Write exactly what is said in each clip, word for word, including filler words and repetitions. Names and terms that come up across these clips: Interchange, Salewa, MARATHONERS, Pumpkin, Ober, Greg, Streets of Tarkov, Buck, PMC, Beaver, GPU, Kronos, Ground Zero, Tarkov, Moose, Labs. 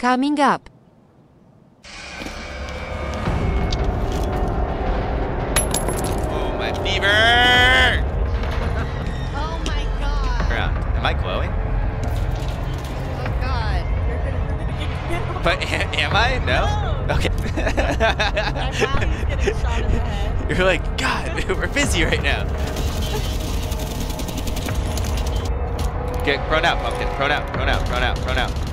Coming up. Oh, my beaver! Oh, my God. Ground. Am I glowing? Oh, God. You're gonna, but am I? No? no. Okay. My body's getting shot in the head. You're like, God, we're busy right now. Get prone out, Pumpkin. Prone out, prone out, prone out, prone out.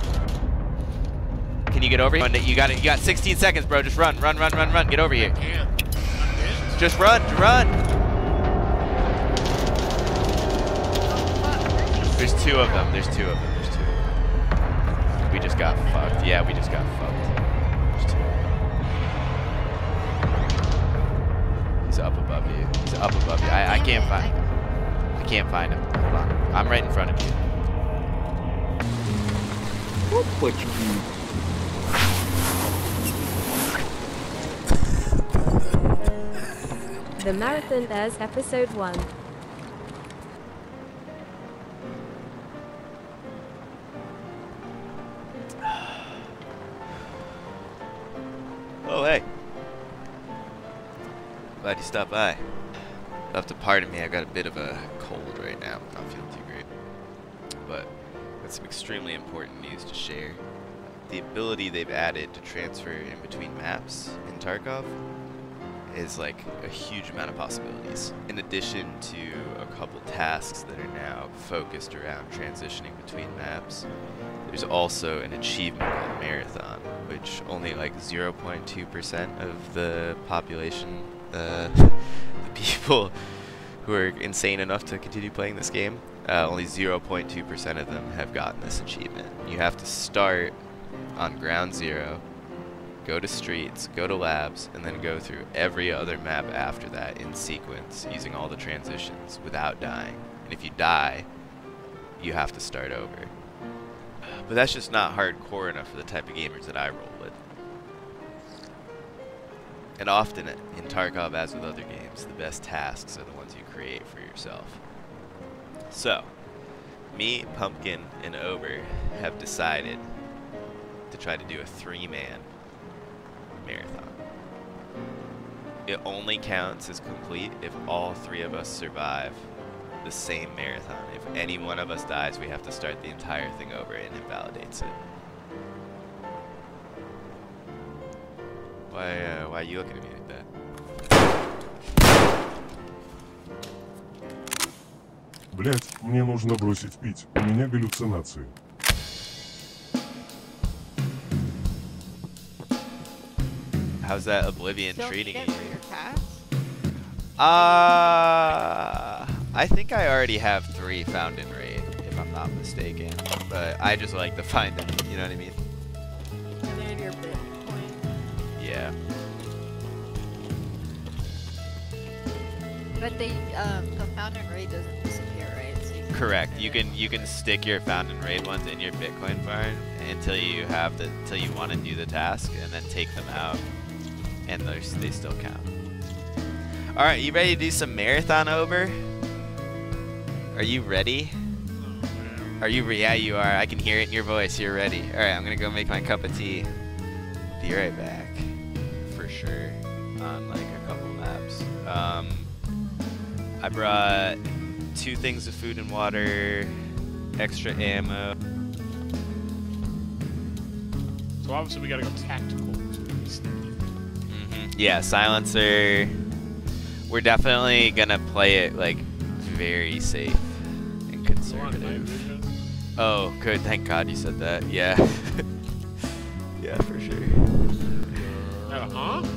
Can you get over here? You got it. You got sixteen seconds, bro. Just run, run, run, run, run. Get over here. I can't. Just run, run. There's two of them. There's two of them. There's two. Of them. We just got fucked. Yeah, we just got fucked. There's two. He's up above you. He's up above you. I, I can't find him. I can't find him. Hold on. I'm right in front of you. What you do? The Marathoners, Episode one. Oh, hey. Glad you stopped by. You'll have to pardon me, I've got a bit of a cold right now. I'm not feeling too great. But I've got some extremely important news to share. The ability they've added to transfer in between maps in Tarkov is like a huge amount of possibilities. In addition to a couple tasks that are now focused around transitioning between maps, there's also an achievement called Marathon, which only like zero point two percent of the population, uh, the people who are insane enough to continue playing this game, uh, only zero point two percent of them have gotten this achievement. You have to start on Ground Zero, go to Streets, go to Labs, and then go through every other map after that in sequence using all the transitions without dying. And if you die, you have to start over. But that's just not hardcore enough for the type of gamers that I roll with. And often in Tarkov, as with other games, the best tasks are the ones you create for yourself. So, me, Pumpkin, and Ober have decided to try to do a three-man marathon. It only counts as complete if all three of us survive the same marathon. If any one of us dies, we have to start the entire thing over and invalidates it. Why, uh, why are you looking at me like that? Блять, мне нужно бросить пить. У меня галлюцинации. How's that Oblivion so treating you? Uh, I think I already have three found in raid, if I'm not mistaken. But I just like to find them, you know what I mean? And they're in your break point. Yeah. But they, um, the found in raid doesn't disappear, right? So you can Correct. You can you can stick your found in raid ones in your Bitcoin farm until you have the until you want to do the task, and then take them out. And they still count. All right, you ready to do some marathon, Ober? Are you ready? Are you? Yeah, you are. I can hear it in your voice. You're ready. All right, I'm gonna go make my cup of tea. Be right back, for sure. On like a couple laps. Um, I brought two things of food and water, extra ammo. So obviously we gotta go tactical to these things. Yeah, silencer. We're definitely gonna play it like very safe and conservative. Oh, good. Thank God you said that. Yeah. Yeah, for sure. Uh huh.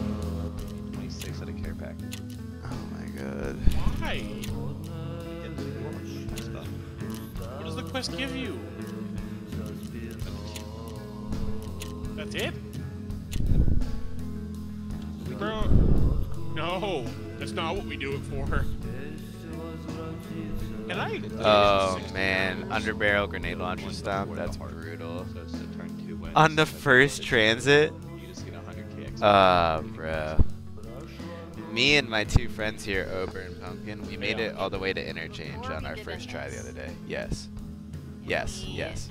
twenty-six out of care pack. Oh my God. Why? What does the quest give you? That's it. Bro, no, that's not what we do it for. Can I? Oh man, underbarrel grenade launcher stomp, that's brutal. On the first transit? Ah, uh, bro. Me and my two friends here, Ober and Pumpkin, we made it all the way to Interchange on our first try the other day. Yes. Yes, yes.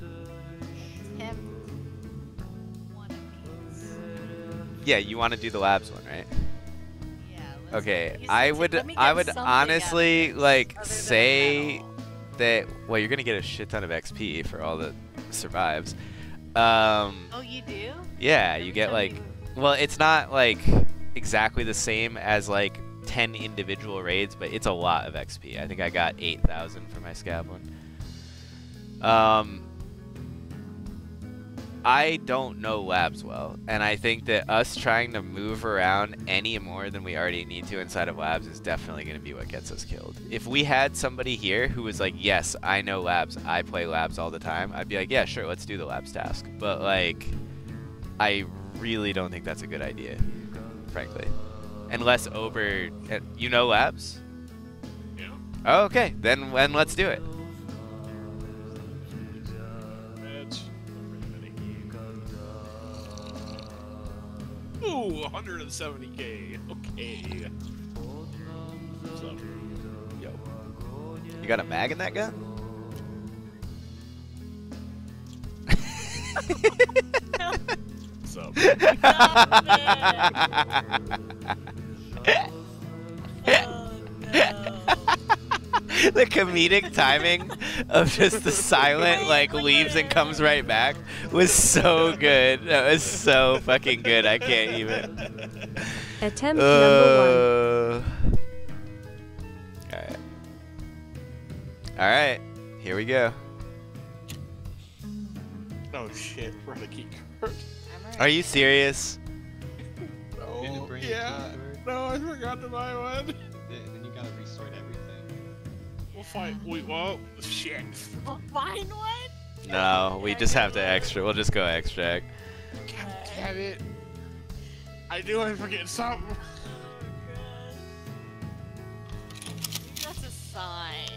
yeah, you want to do the labs one, right? Yeah. Let's okay, I would, I would I would honestly like say that well, you're going to get a shit ton of X P for all that survives. Um Oh, you do? Yeah, Every you get like you... well, it's not like exactly the same as like ten individual raids, but it's a lot of X P. I think I got eight thousand for my scab one. Um I don't know labs well, and I think that us trying to move around any more than we already need to inside of labs is definitely going to be what gets us killed. If we had somebody here who was like, yes, I know labs, I play labs all the time, I'd be like, yeah, sure, let's do the labs task. But, like, I really don't think that's a good idea, frankly. Unless Ober... You know labs? Yeah. Oh, okay, then, then let's do it. Ooh, one hundred seventy K. Okay. What's up? Yo. You got a mag in that gun? What's up? Oh, no. The comedic timing of just the silent, like, leaves and comes right back was so good. That was so fucking good. I can't even. Attempt uh, number one. All right. All right. Here we go. Oh, shit. We're on the key card. Are you serious? No. Yeah. No, I forgot to buy one. We'll find. Wait, well, shit. We'll find one? No, we just have to extra. We'll just go extract. God damn it. I knew I'd forget something. That's a sign.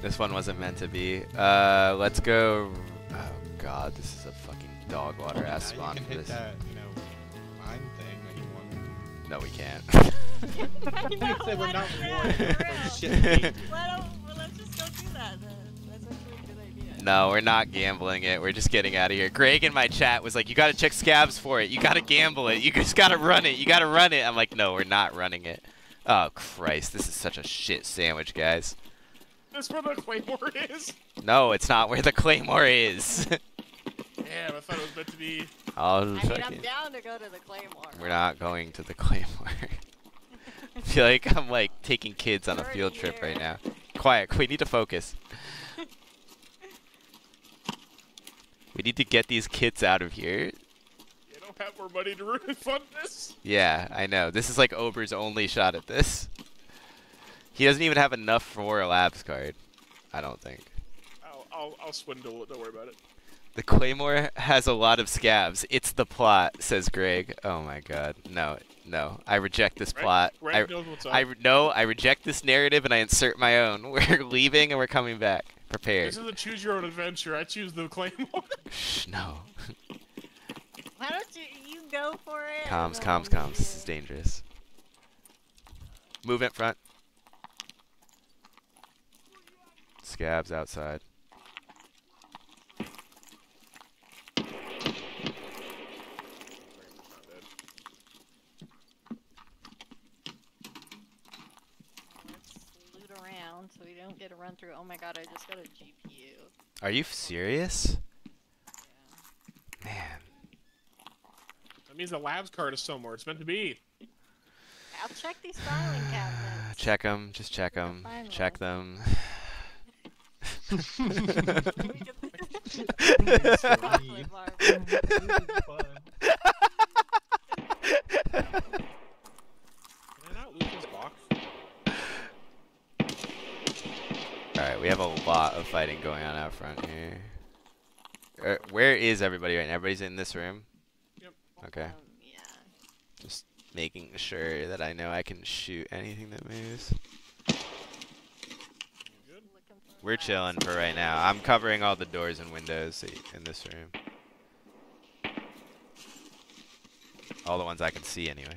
This one wasn't meant to be. Uh, let's go. Oh, God. This is a fucking dog water ass spawn for this. That, you know, mine thing that you want. No, we can't. I know, I said we're not gambling. Let's just go do that then. That's actually a good idea. No, we're not gambling it. We're just getting out of here. Greg in my chat was like, you gotta check scabs for it. You gotta gamble it. You just gotta run it. You gotta run it. I'm like, no, we're not running it. Oh, Christ. This is such a shit sandwich, guys. That's where the claymore is. No, it's not where the claymore is. Damn, I thought it was meant to be. I mean, I'm down to go to the claymore. We're not going to the claymore. I feel like I'm like taking kids on a field trip right now. Quiet, we need to focus. We need to get these kids out of here. You don't have more money to really fund this? Yeah, I know. This is like Ober's only shot at this. He doesn't even have enough for a labs card, I don't think. I'll, I'll, I'll swindle it, don't worry about it. The claymore has a lot of scabs. It's the plot, says Greg. Oh my God, no. No, I reject this plot. Right, right I, I, no, I reject this narrative and I insert my own. We're leaving and we're coming back. Prepared. This is a choose your own adventure. I choose the claymore. Shh, no. Why don't you, you go for it? Comms, comms, comms. This is dangerous. Move in front. Scabs outside. So we don't get a run through. Oh my God, I just got a G P U. Are you serious? Yeah. Man. That means the labs card is somewhere. It's meant to be. I'll check these filing cabinets. Check them. Just check them. Check them. Alright, we have a lot of fighting going on out front here. Er, where is everybody right now? Everybody's in this room? Yep. Okay. Um, yeah. Just making sure that I know I can shoot anything that moves. We're chilling for right now. I'm covering all the doors and windows in this room. All the ones I can see anyway.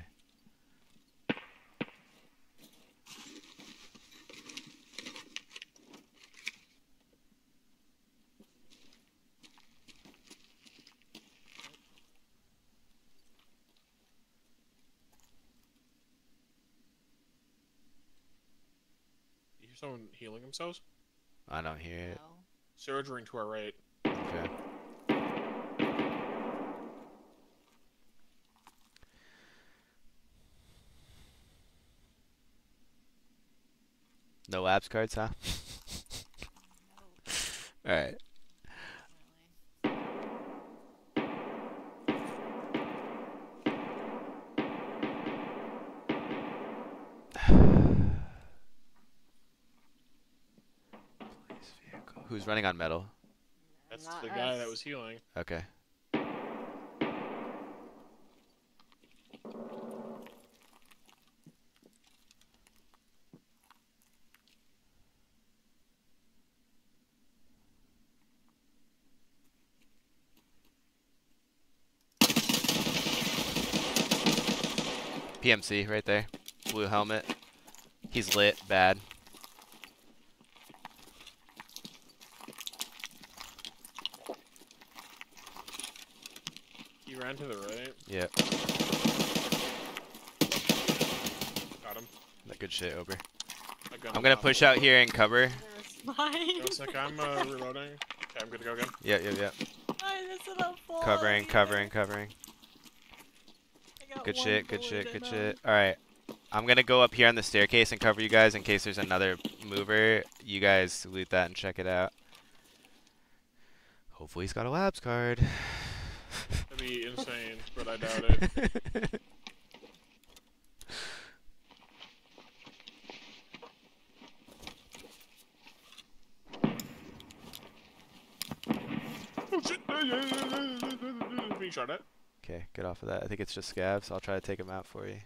There's no one healing themselves? I don't hear no. it. Surgering to our right. Okay. No Labs cards, huh? No. Alright. Who's running on metal? That's Not the guy us. that was healing. Okay. P M C right there. Blue helmet. He's lit bad. Ran to the right. Yep. Got him. That good shit, Ober. I'm gonna push out here and cover. There's like I'm uh, reloading. Okay, I'm good to go again. Yep, yep, yep. Oh, covering, covering, covering. Good shit, good shit, good shit. All right, I'm gonna go up here on the staircase and cover you guys in case there's another mover. You guys loot that and check it out. Hopefully he's got a Labs card. That'd be insane, but I doubt it. Oh shit! Being shot at. Okay, get off of that. I think it's just scabs. I'll try to take him out for you.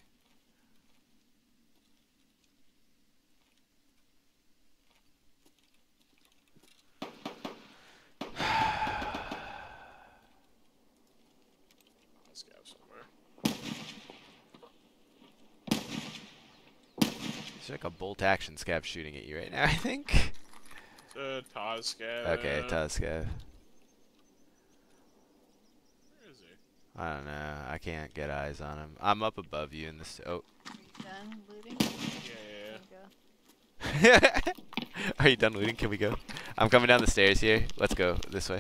It's like a bolt action scab shooting at you right now, I think. It's a Taz scab. Okay, Taz scab. Where is he? I don't know. I can't get eyes on him. I'm up above you in the. St oh. Are you done looting? Yeah, yeah, yeah. Go. Are you done looting? Can we go? I'm coming down the stairs here. Let's go this way.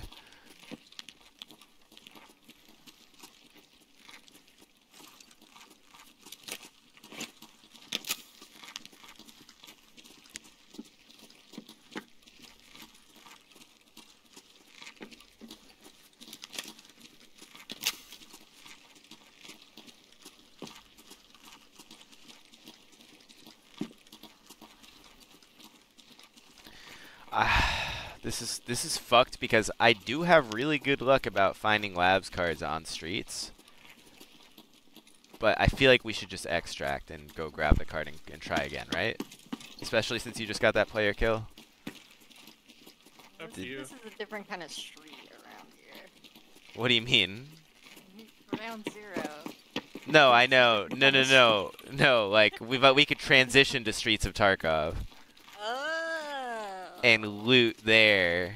This is this is fucked because I do have really good luck about finding Labs cards on streets, but I feel like we should just extract and go grab the card and, and try again, right? Especially since you just got that player kill. This, this is a different kind of street around here. What do you mean? Ground Zero. No, I know. No, no, no, no. Like we but we could transition to Streets of Tarkov. And loot there.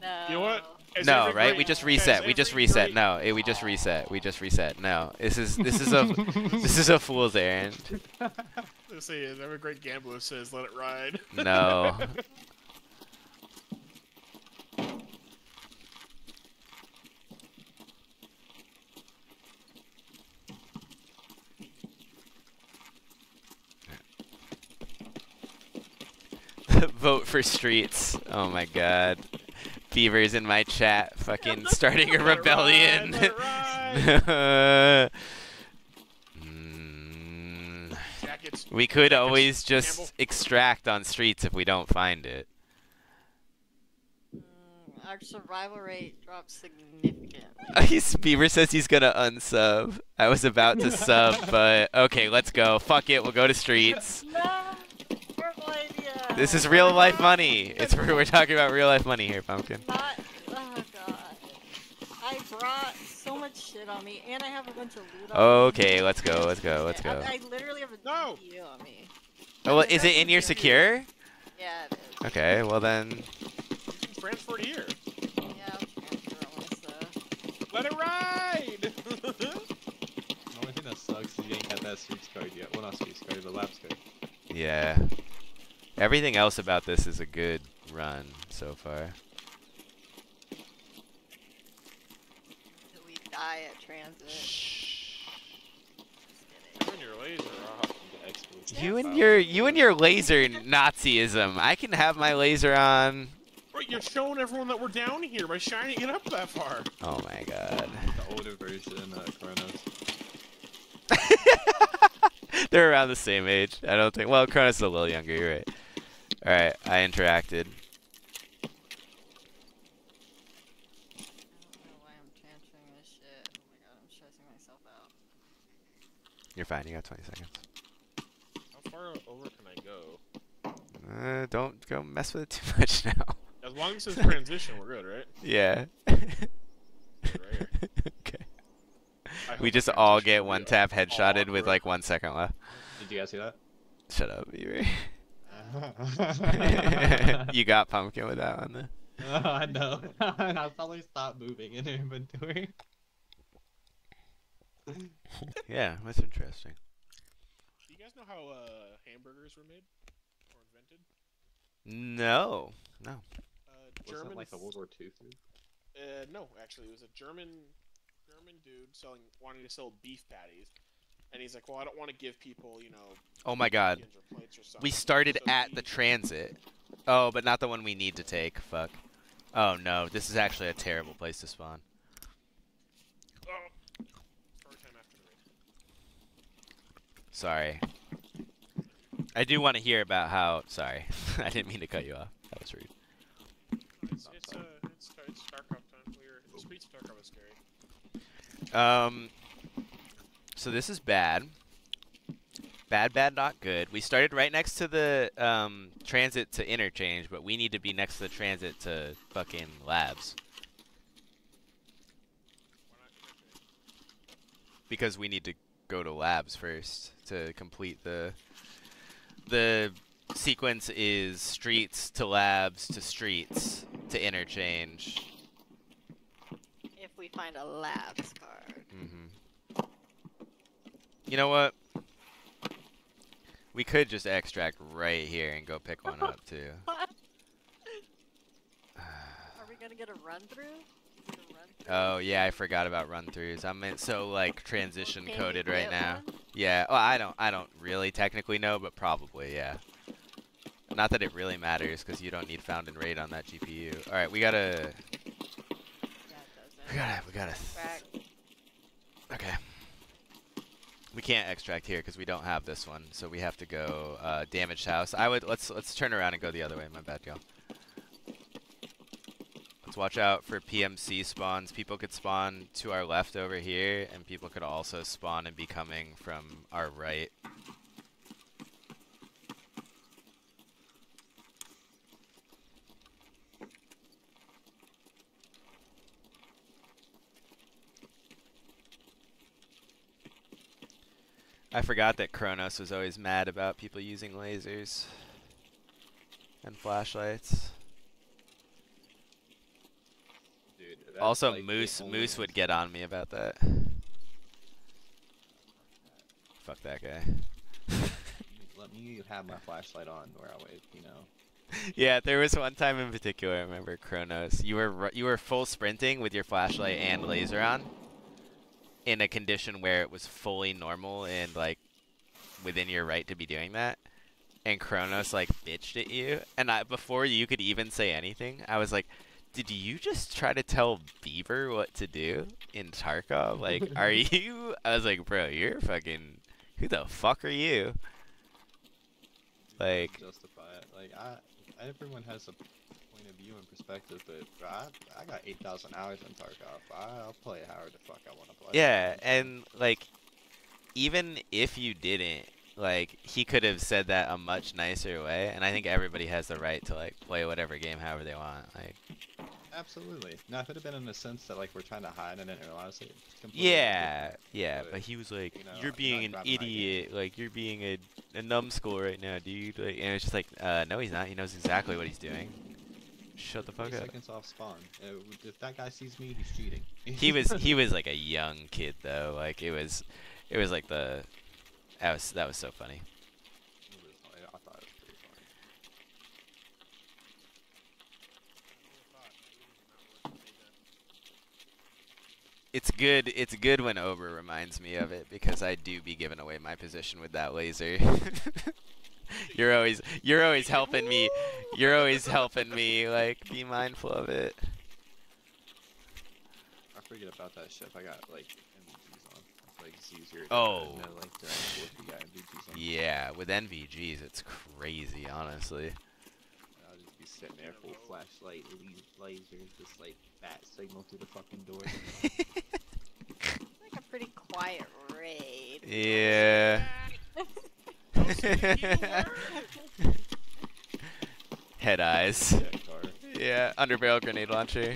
No. You know what? Is no, right? Green? We just reset. Okay, we just reset. Green? No, it, we just reset. We just reset. No, this is this is a this is a fool's errand. Let's see. Every great gambler says, "Let it ride." No. Vote for Streets. Oh my god. Beaver's in my chat fucking starting a rebellion. mm. Jackets. We could Jackets. always just Campbell. extract on streets if we don't find it. Mm, our survival rate drops significantly. Beaver says he's gonna unsub. I was about to sub, but okay, let's go. Fuck it, we'll go to streets. No. This is real life money. It's we're talking about real life money here, Pumpkin. Not, oh god. I brought so much shit on me, and I have a bunch of loot on okay, me. Okay, let's go, let's go, let's go. I, I literally have a no. D P U on me. Oh, well, is it in your secure? Yeah, it is. Okay, well then. You can transfer it here. Yeah, I'll transfer it once, though. Let it ride! The only thing that sucks is you ain't got that streets card yet. Well, not streets card, but Labs card. Yeah. Everything else about this is a good run so far. Did we die at transit? Shh. You and your laser are off the experts. You and your you and your laser Nazism. I can have my laser on. Right, you're showing everyone that we're down here by shining it up that far. Oh my god. The older version, uh, Kronos. They're around the same age. I don't think. Well, Kronos is a little younger. You're right. All right, I interacted. I don't know why I'm transferring this shit. Oh my god, I'm stressing myself out. You're fine. You got twenty seconds. How far over can I go? Uh, don't go mess with it too much now. As long as it's transition, we're good, right? Yeah. We just all get one tap headshotted with like one second left. Did you guys see that? Shut up, Beaver. You got Pumpkin with that one, then. Oh, I know. And I suddenly stopped moving in inventory. Yeah, that's interesting. Do you guys know how uh, hamburgers were made or invented? No, no. Uh, German. Wasn't like a World War Two thing? Uh, no, actually, it was a German. German dude selling, wanting to sell beef patties, and he's like, "Well, I don't want to give people, you know." Oh my God! Or plates or something. We started so at the transit. Oh, but not the one we need to take. Fuck. Oh no, this is actually a terrible place to spawn. Oh. First time after the race. Sorry. I do want to hear about how. Sorry, I didn't mean to cut you off. That was rude. It's, it's, uh, it's, it's Tarkov time. We're the Streets of Tarkov is scary. Um, so this is bad. Bad, bad, not good. We started right next to the um, transit to Interchange, but we need to be next to the transit to fucking Labs. Because we need to go to Labs first to complete the... The sequence is Streets to Labs to Streets to Interchange. We find a Labs card. Mm-hmm. You know what? We could just extract right here and go pick one up too. What? Are we gonna get a run through? Is it a run through? Oh yeah, I forgot about run throughs. I'm in so like transition well, coded right now. One? Yeah. Well, I don't. I don't really technically know, but probably yeah. Not that it really matters because you don't need found and raid on that G P U. All right, we gotta. We gotta, we gotta. Okay. We can't extract here because we don't have this one, so we have to go uh, damaged house. I would let's let's turn around and go the other way. My bad, y'all. Let's watch out for P M C spawns. People could spawn to our left over here, and people could also spawn and be coming from our right. I forgot that Kronos was always mad about people using lasers and flashlights. Dude, also, like Moose Moose would get on me about that. Fuck that guy. Let me have my flashlight on where I wait, you know. Yeah, there was one time in particular. I remember Kronos. You were you were full sprinting with your flashlight and laser on. In a condition where it was fully normal and like within your right to be doing that, and Kronos like bitched at you, and I before you could even say anything, I was like, "Did you just try to tell Beaver what to do in Tarkov? Like, are you?" I was like, "Bro, you're fucking who the fuck are you?" Like, justify it. Like, I everyone has a point of view and perspective, but I, I got eight thousand hours in Tarkov. I'll play however the fuck I want to play. Yeah, and like, even if you didn't, like, he could have said that a much nicer way, and I think everybody has the right to like play whatever game however they want. Like, absolutely. Now, if it had been in the sense that like we're trying to hide and didn't realize it, yeah, different. yeah, but, but he was like, you know, "You're being an idiot. Like, you're being a, a numbskull right now, dude." Like, and it's just like, uh, no, he's not. He knows exactly what he's doing. Shut the fuck up. Seconds off spawn. If that guy sees me, he's cheating. He was he was like a young kid though. Like it was, it was like the, that was that was so funny. I thought it was pretty funny. It's good. It's good when Ober reminds me of it, because I do be giving away my position with that laser. You're always you're always helping me. You're always helping me. Like, be mindful of it. I forget about that ship. I got like M V Gs on. It's like it's easier. Oh. Than, like, with the guy, M V Gs on. Yeah, with M V Gs, it's crazy, honestly. I'll just be sitting there full flashlight, lasers, just like bat signal through the fucking door. Like a pretty quiet raid. Yeah. Head eyes. Yeah, underbarrel grenade launcher.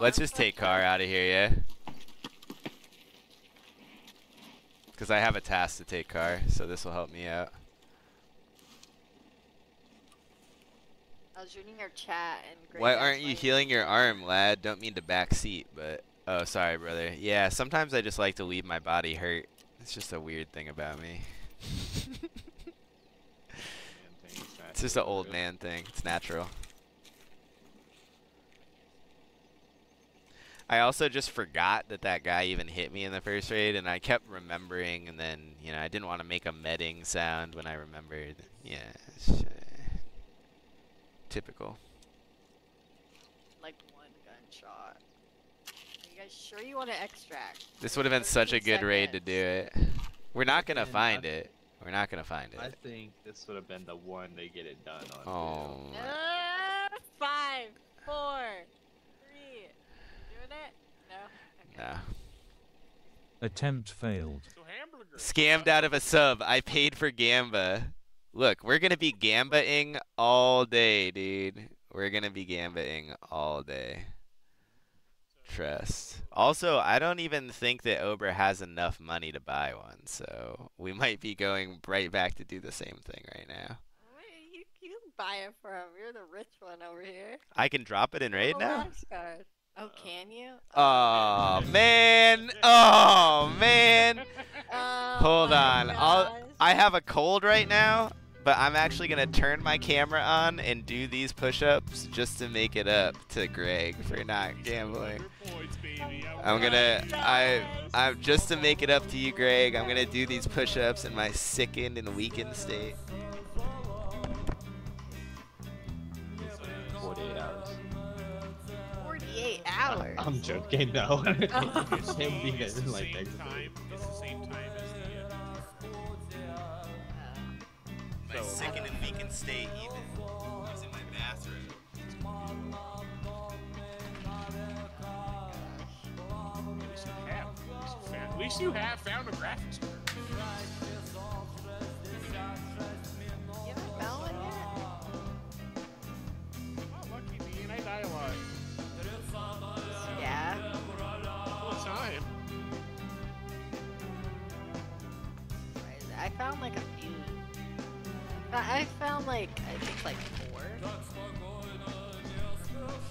Let's just take car out of here, yeah? Because I have a task to take car, so this will help me out. I was reading your chat and... Why aren't you healing your arm, lad? Don't mean to backseat, but... Oh, sorry, brother. Yeah, sometimes I just like to leave my body hurt. It's just a weird thing about me. It's just an old man thing. It's natural. I also just forgot that that guy even hit me in the first raid, and I kept remembering, and then, you know, I didn't want to make a medding sound when I remembered. Yeah, it's, uh, typical. Like one gunshot. Are you guys sure you want to extract? This would have been such a good seconds. raid to do it. We're not going to find I, it. We're not going to find it. I think this would have been the one to get it done on. Oh. Uh, five, four. Nah. Attempt failed. Scammed out of a sub. I paid for Gamba. Look, we're gonna be Gamba-ing all day, dude. We're gonna be Gamba-ing all day. Trust. Also, I don't even think that Ober has enough money to buy one, so we might be going right back to do the same thing right now. Wait, you, you buy it for him. You're the rich one over here. I can drop it in raid now? Oh, can you? Oh, oh man. man! Oh man! Oh, hold on, I'll, I have a cold right now, but I'm actually gonna turn my camera on and do these push-ups just to make it up to Greg for not gambling. I'm gonna, I, I'm just to make it up to you, Greg. I'm gonna do these push-ups in my sickened and weakened state. Hours. I'm joking, no. Him being like that. It's the same time as the uh, my second and weekend stay even. I was in my bathroom. At least you have. At least you have found a graphics card. You haven't found one yet? I'm lucky, me, and I die a lot. Yeah. What time? I found like a few. I found like, I think like four.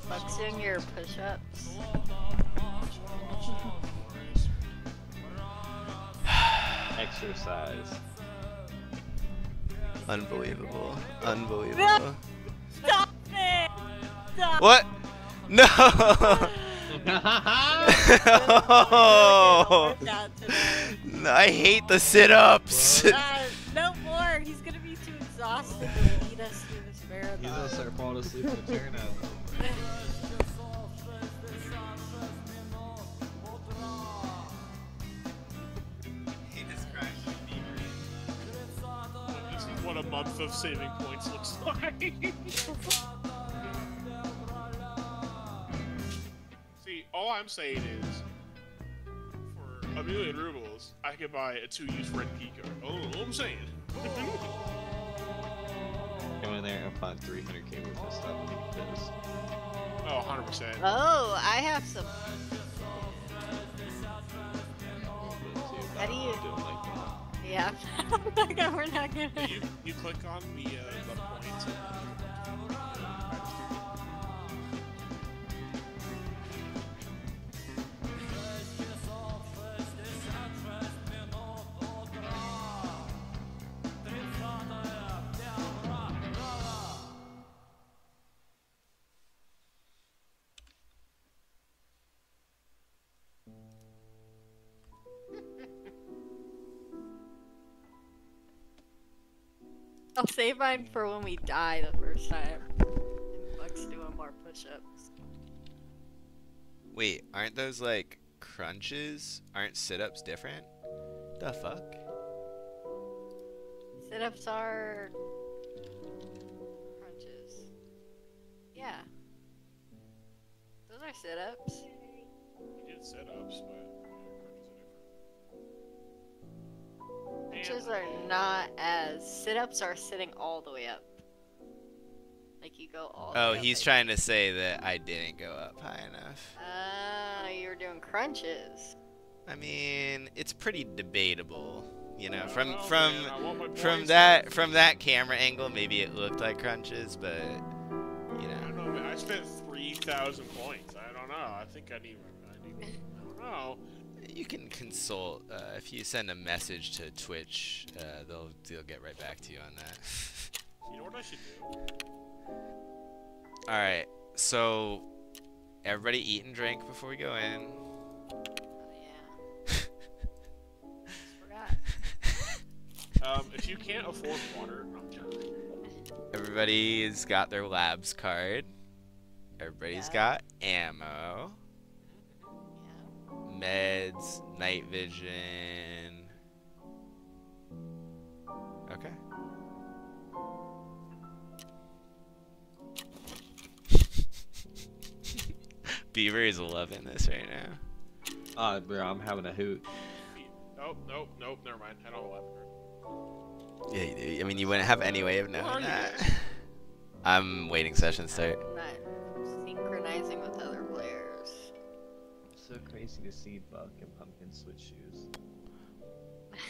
Buck's doing your push ups. Exercise. Unbelievable. Unbelievable. No! Stop it! Stop. What? No! No! No! I hate the sit-ups. Uh, no more. He's gonna be too exhausted to lead us through this marathon. He's gonna start falling asleep in the chair now. This is what a month of saving points looks like. All I'm saying is, for a million rubles, I could buy a two-use red key card. Oh, I'm saying. Go in there and find three hundred K worth of stuff and make this. Oh, one hundred percent. Oh, I have some. How do you? Yeah. Like, oh, we're not gonna. You, you click on the uh, points. I'll save mine for when we die the first time. And Buck's doing more push-ups. Wait, aren't those like crunches? Aren't sit-ups different? The fuck? Sit-ups are crunches. Yeah. Those are sit-ups. We did sit-ups, but crunches are not as sit-ups are sitting all the way up. Like you go all the oh, way up. Oh, he's like trying to say that I didn't go up high enough. Oh, uh, you were doing crunches. I mean, it's pretty debatable, you know. From know, from man, from that from that camera angle, maybe it looked like crunches, but you know. I don't know, man. I spent three thousand points. I don't know. I think I need. I, need, I don't know. You can consult uh, if you send a message to Twitch. Uh, they'll they'll get right back to you on that. You know what I should do? All right, so everybody eat and drink before we go in. Oh yeah. Forgot. Um, if you can't afford water, I'm joking. Everybody's got their Labs card. Everybody's yeah. got ammo. Meds, night vision. Okay. Beaver is loving this right now. Ah, uh, bro, I'm having a hoot. Nope, nope, nope. Never mind. I don't have it. Yeah, I mean, you wouldn't have any way of knowing that. I'm waiting. Session start. I'm not synchronizing with other players. So crazy to see Buck and Pumpkin switch shoes.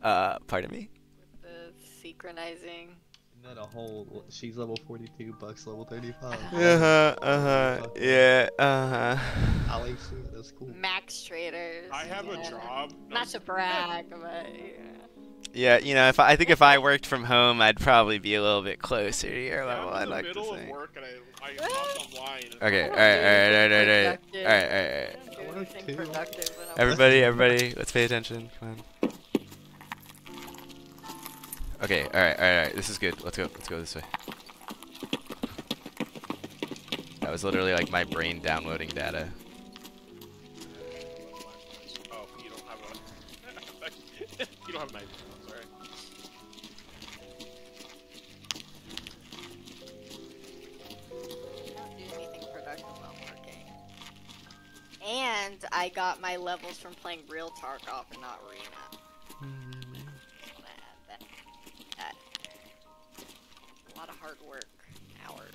uh, pardon me? With the synchronizing. Isn't that a whole. She's level forty-two, Buck's level thirty-five. Uh huh, uh huh, yeah, uh huh. I like seeing that's cool. Max traders. I have yeah. a job. Not to brag, but yeah. Yeah, you know, if I, I think if I worked from home, I'd probably be a little bit closer to your level. I'd like to think. Okay, all right, all right, all right, all right, all right, all right. All right. Everybody, everybody, let's pay attention. Come on. Okay, all right, all right, all right. This is good. Let's go. Let's go this way. That was literally like my brain downloading data. Oh, you don't have a. You don't have a knife. And I got my levels from playing real Tarkov and not Arena. Mm-hmm. that, that. A lot of hard work. Hours.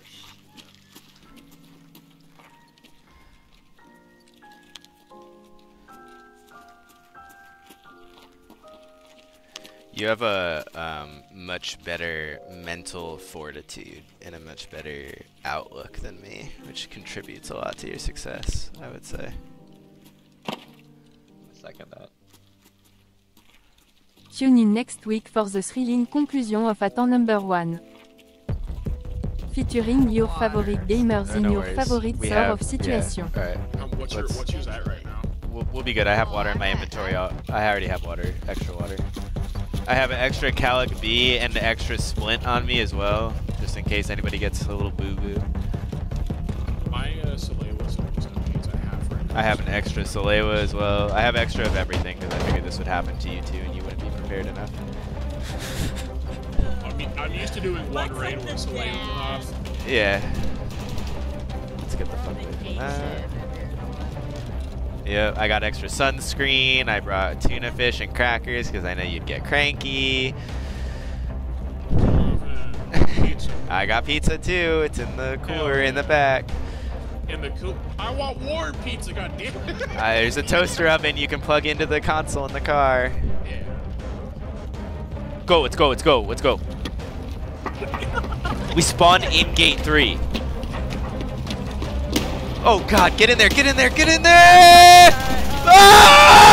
You have a um, much better mental fortitude and a much better outlook than me, which contributes a lot to your success, I would say. Second that. Tune in next week for the thrilling conclusion of Attempt Number One, featuring your favorite gamers no, no in your worries. favorite we sort have, of situation. Yeah. All right. Um, what's your, what's yours at right now? We'll, we'll be good. I have water in my inventory. I'll, I already have water, extra water. I have an extra Calic B and an extra Splint on me as well, just in case anybody gets a little boo-boo. My uh, Salewa is almost as I have right now. I have an extra Salewa as well. I have extra of everything because I figured this would happen to you too and you wouldn't be prepared enough. I'm used to doing one raid with Salewa off. Yeah. Let's get the fuck away from that. Yep, I got extra sunscreen. I brought tuna fish and crackers because I know you'd get cranky. I got pizza too. It's in the cooler in the back. In the cooler. I want warm pizza, goddammit. uh, there's a toaster oven you can plug into the console in the car. Yeah. Go, let's go, let's go, let's go. We spawned in gate three. Oh god, get in there, get in there, get in there! Ah!